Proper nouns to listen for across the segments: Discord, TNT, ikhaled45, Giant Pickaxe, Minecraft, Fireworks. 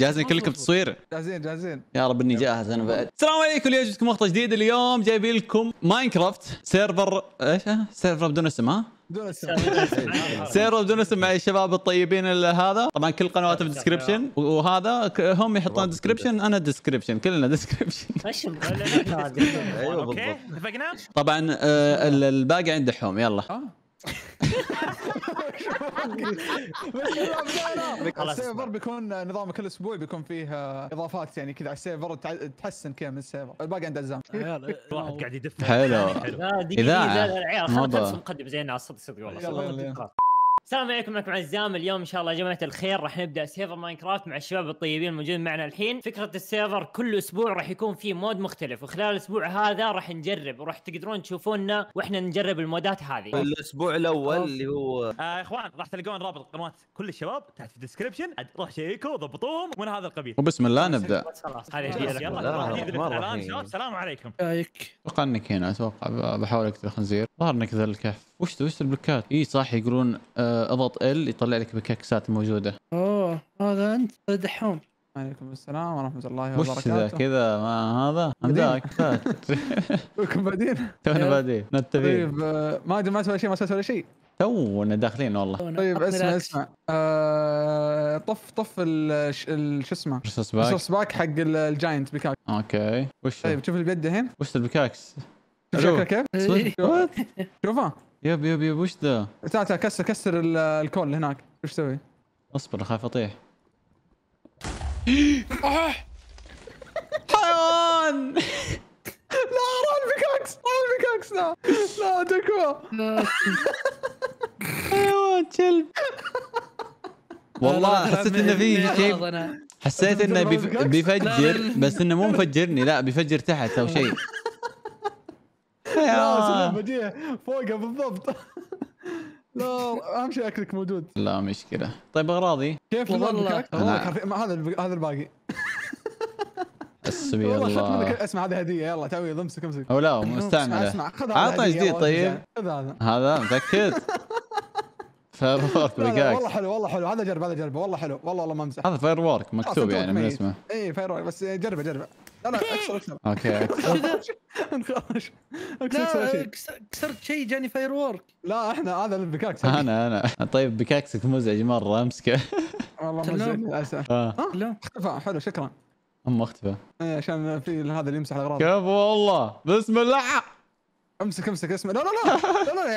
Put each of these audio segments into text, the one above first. جاهزين كلكم التصوير؟ جاهزين يا رب اني جاهز انا بعد. السلام عليكم، اليوم جبتكم مقطع جديد. اليوم جايبين لكم ماينكرافت سيرفر ايش؟ سيرفر بدون اسم. ها؟ بدون اسم. سيرفر بدون اسم مع الشباب الطيبين. هذا طبعا كل قنواتهم بالدسكربشن، وهذا هم يحطون ديسكربشن، انا ديسكربشن، كلنا ديسكربشن. ايوه بالضبط. اتفقنا؟ طبعا الباقي عنده حوم. يلا السيرفر بيكون نظام كل اسبوع بيكون فيه اضافات يعني كذا على السيرفر تحسن كذا من السيرفر. الباقي عند الزام واحد قاعد يدف. حلو اذاعه. العيال خلصوا مقدم زينا على الصدق والله. السلام عليكم، معكم عزام. اليوم ان شاء الله يا جماعه الخير راح نبدا سيرفر ماينكرافت مع الشباب الطيبين الموجودين معنا الحين. فكره السيرفر كل اسبوع راح يكون فيه مود مختلف، وخلال الاسبوع هذا راح نجرب وراح تقدرون تشوفونا واحنا نجرب المودات هذه. الاسبوع الاول اللي هو اخوان راح تلقون رابط قنوات كل الشباب تحت في الديسكربشن، روح شيكوا وضبطوهم من هذا القبيل. وبسم الله نبدا. خلاص هذه يلا. شباب السلام عليكم. اتوقع انك هنا، اتوقع بحاول اكتب خنزير ظهر نكذا الكهف. وش البلوكات؟ اي صح يقولون اضغط ال يطلع لك بكاكسات موجوده. اوه هذا انت دحوم. وعليكم السلام ورحمه الله وبركاته. وش ذا كذا؟ ما هذا هذاك فات. كلكم بادين؟ تونا بادين نتفق. طيب ما سوى شيء تونا داخلين والله. طيب اسمع طف شو اسمه؟ رصاص باك حق الجاينت بيكاكس. اوكي وش؟ طيب شوف البيد هنا وش البيكاكس؟ شكله كيف؟ شوفه يب وش ذا؟ تعال كسر الكول اللي هناك. وش تسوي؟ اصبر اخاف اطيح. حيوان. لا ران بيكاكس لا تكوى. حيوان كلب. والله حسيت انه فيه شيء، حسيت انه بيفجر بس انه مو مفجرني، لا بيفجر تحت او شيء. لا بديه فوقها بالضبط. لا اهم شيء اكلك موجود. لا مشكله. طيب اغراضي كيف والله هذا الباقي. حسبي الله. والله اسمع هذا هديه. يلا تعويض امسك او لا مستعمله. عطنا جديد. طيب هذا متاكد؟ فايرورك. والله حلو والله حلو. هذا جربه والله حلو والله ما امزح. هذا فايرورك مكتوب يعني من اسمه. اي فايرورك بس جربه. لا اكسر. اوكي كسرت شيء جاني فاير وورك. لا احنا هذا البيكاكس. انا طيب بيكاكسك مزعج مره امسكه. والله مزعج للاسف. لا اختفى. حلو شكرا. اختفى عشان في هذا اللي يمسح الاغراض. كيف والله بسم الله. امسك اسمه. لا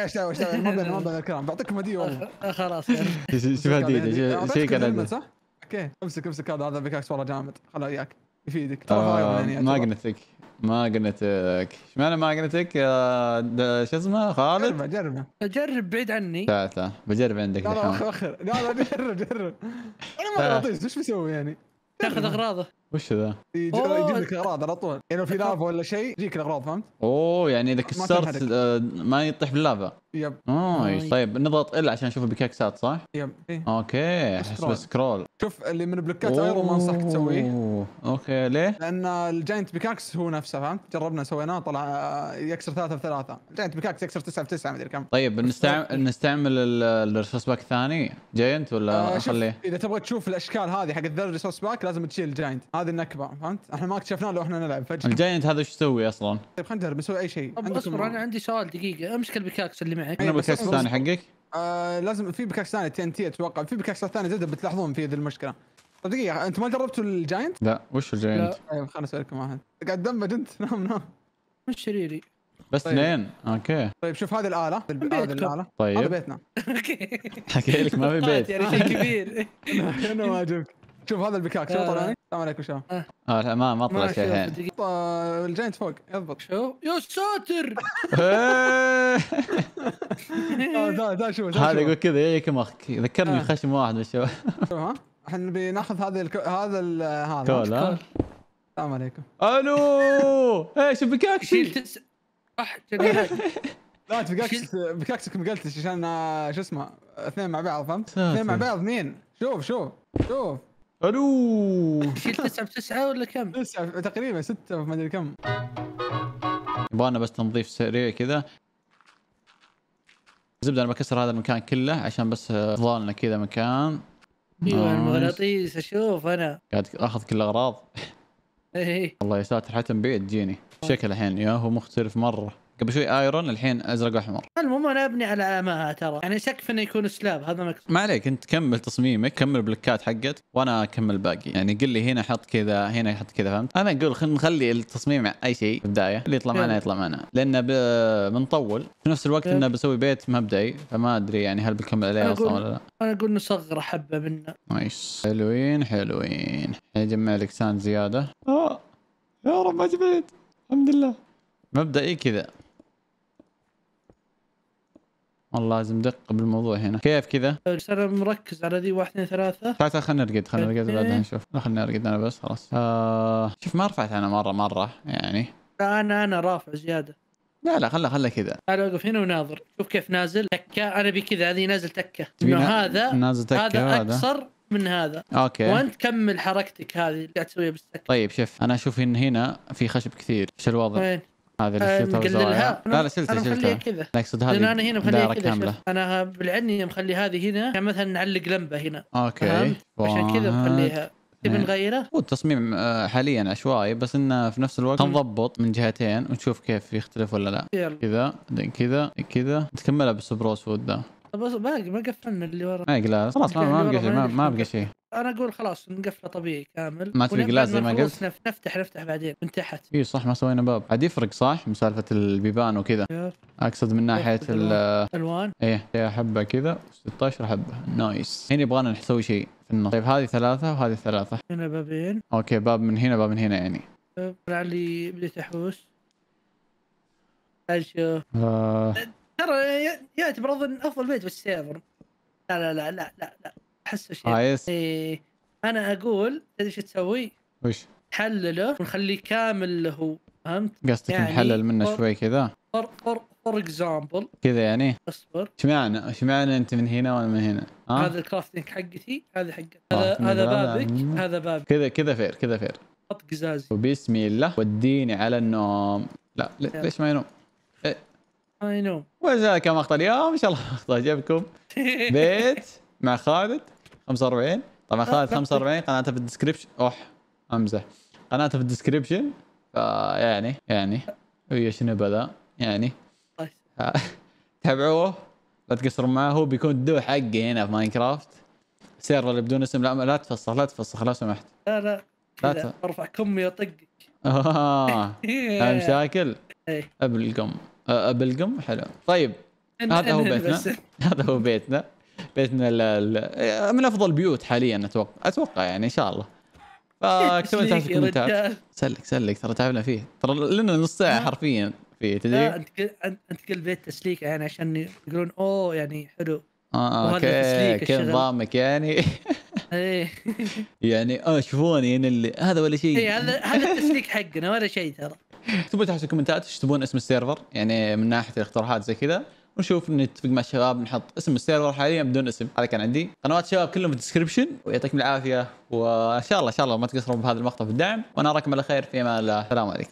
يا شباب ما بين الكلام بعطيكم هديه والله. خلاص شوف هديه شيء كان صح. اوكي امسك هذا بيكاكس والله جامد. خله وياك يفيدك ترى. ماجنتك اشمعنى ماجنتك شو اسمه خالد؟ جرب بعيد عني. تعال بجرب عندك. لا جرب انا ما اعطيك. وش بسوي يعني؟ تاخذ اغراضه. وش ذا؟ يجيب لك اغراض على طول يعني. في لافا ولا شيء يجيك الاغراض. فهمت؟ اوه يعني اذا كسرت ما يطيح باللافا. يب. طيب نضغط ال عشان نشوف البيكاكسات صح؟ يب. اوكي احسب سكرول. شوف اللي من بلوكات ايرون ما انصحك تسويه. اوكي ليه؟ لان الجاينت بيكاكس هو نفسه. فهمت؟ جربنا سويناه طلع يكسر 3 ب3. الجاينت بيكاكس يكسر 9 ب9 مدري كم. طيب نستعمل الريسورس باك الثاني جاينت ولا اخليه؟ اذا تبغى تشوف الاشكال هذه حق الريسورس باك لازم تشيل الجاينت. هذه النكبه فهمت؟ احنا ما اكتشفناه لو احنا نلعب فجاه. الجاينت هذا وش يسوي اصلا؟ طيب خلينا نجرب نسوي اي شيء. اصبر انا عندي سؤال دقيقه. امسك البيكاكس اللي معك. انا البيكاكس الثاني حقك؟ لازم في بيكاكس ثاني تي ان تي اتوقع. في بيكاكسات ثانيه زاد بتلاحظون في ذي المشكله. طيب دقيقه انتم ما جربتوا الجاينت؟ لا وش الجاينت؟ طيب خليني اسالكم واحد. قاعد دمج انت. نام مش شريري بس 2. اوكي طيب شوف هذه الاله. طيب هذا بيتنا. اوكي حكي لك ما في بيت يعني شيء كبير. انا واجبك. شوف هذا البيكاكس شو طلع. السلام عليكم شباب. ما طلع شيء الحين. الجاينت فوق يضبط. شو يا ساتر. لا شوف هذا يقول كذا يا كمخك. ذكرني خشم واحد من الشباب. شوف ها احنا بناخذ هذا. السلام عليكم. الو ايش البيكاكس؟ شيل لا بيكاكسك مقلتش عشان شو اسمه اثنين مع بعض. فهمت؟ اثنين مع بعض 2. شوف الو. شيل 9 ب9 ولا كم؟ 9 تقريبا 6 ما ادري كم. يبغانا بس تنظيف سريع كذا. زبده انا بكسر هذا المكان كله عشان بس فضالنا كذا مكان. ايوه المغناطيس اشوف انا قاعد اخذ كل الاغراض. ايه والله يا ساتر حتى بيت تجيني شكل الحين يا هو مختلف مره. قبل شوي ايرون الحين ازرق واحمر. المهم انا ابني على علامات ترى، يعني شك في انه يكون سلاب هذا مكتوب. ما عليك انت كمل تصميمك، كمل بلوكات حقت وانا اكمل باقي، يعني قل لي هنا حط كذا هنا حط كذا فهمت؟ انا اقول خلينا نخلي التصميم اي شيء في البدايه اللي يطلع معنا يطلع معنا، لانه بنطول في نفس الوقت انه بسوي بيت مبدئي فما ادري يعني هل بنكمل عليه اصلا ولا لا. انا اقول نصغر حبه منه. نايس حلوين حلوين. نجمع لك ساند زياده. اه يا رب ما جبت الحمد لله. مبدئي كذا والله لازم دق بالموضوع هنا. كيف كذا؟ انا مركز على ذي 1 2 3. تعال خلنا نرقد خلنا نرقد بعدين نشوف. خلنا نرقد انا بس خلاص. شوف ما رفعت انا مره يعني. لا انا رافع زياده. لا خله كذا. انا اوقف هنا وناظر شوف كيف نازل تكه. انا ابي كذا هذه نازل تكه انه هذا نازل تكه هذا اقصر من هذا. اوكي وانت كمل حركتك هذه اللي قاعد تسويها بالسكه. طيب شوف انا اشوف ان هنا في خشب كثير. ايش الوضع؟ وين؟ هذه اللي شلتها. لا شلتها كذا. اقصد هذه انا هنا مخليها كذا. انا بالعني مخلي هذه هنا كان مثلا نعلق لمبه هنا. اوكي عشان كذا مخليها. تبي نغيره؟ والتصميم حاليا عشوائي بس انه في نفس الوقت نضبط من جهتين ونشوف كيف يختلف ولا لا. كذا بعدين كذا كذا تكملها بالسبروس وود ده. بس باقي ما قفلنا اللي ورا. اي جلاس خلاص ما بقى شيء ما بقى شيء. انا اقول خلاص نقفله طبيعي كامل. ما تبي جلاس زي ما قلت. نفتح بعدين من تحت. اي صح ما سوينا باب. عاد يفرق صح مسالفه البيبان وكذا. اقصد من ناحيه الالوان. ايه يا حبه كذا 16 حبه. نايس. هنا يبغانا نسوي شيء في النص. طيب هذه ثلاثه وهذه ثلاثه. هنا بابين. اوكي باب من هنا باب من هنا يعني. لعلي بديت احوس. اشوف. ترى يعتبر اظن افضل بيت بالسيرفر. لا لا لا لا لا احسه شيء. إيه انا اقول تدري شو تسوي؟ وش؟ تحلله ونخليه كامل له هو فهمت؟ قصدك يعني نحلل منه شوي كذا؟ فور اكزامبل كذا يعني؟ اصبر اشمعنى انت من هنا وانا من هنا؟ هذا الكرافتنج حقتي هذا حقتي هذا بابك هذا بابك كذا فير حط قزازي وبسم الله وديني على النوم. لا ليش ما ينوم؟ اي نو. وذاك مقطع اليوم ان شاء الله مقطع جابكم بيت مع خالد 45. طبعا خالد 45 قناته في الديسكربشن. امزح قناته في الديسكربشن. يعني ويا شنو بدا يعني تابعوه لا تقصروا معاه. هو بيكون الدو حقي هنا في ماينكرافت سيرفر اللي بدون اسم. لا تفسخ لو سمحت. لا ارفع كمي وطقك. مشاكل ابلكم بالقم حلو. طيب هذا هو بيتنا هذا هو بيتنا من افضل بيوت حاليا اتوقع يعني ان شاء الله. فاكتبوا تحت في الكومنتات. سلك ترى تعبنا فيه ترى لنا نص ساعه حرفيا فيه تدري. انت كل بيت تسليك يعني عشان يقولون اوه يعني حلو. اوكي كل نظامك يعني. ايه يعني شوفوني هنا اللي هذا ولا شيء. اي هذا التسليك حقنا ولا شيء ترى. اكتبوا تحت في الكومنتات ايش تبون اسم السيرفر يعني من ناحيه الاقتراحات زي كذا ونشوف نتفق مع الشباب نحط اسم السيرفر حاليا بدون اسم. هذا كان عندي قنوات الشباب كلهم في الديسكربشن ويعطيكم العافيه وان شاء الله ما تقصروا بهذا المقطع في الدعم وانا اراكم على خير في امان الله. السلام عليكم.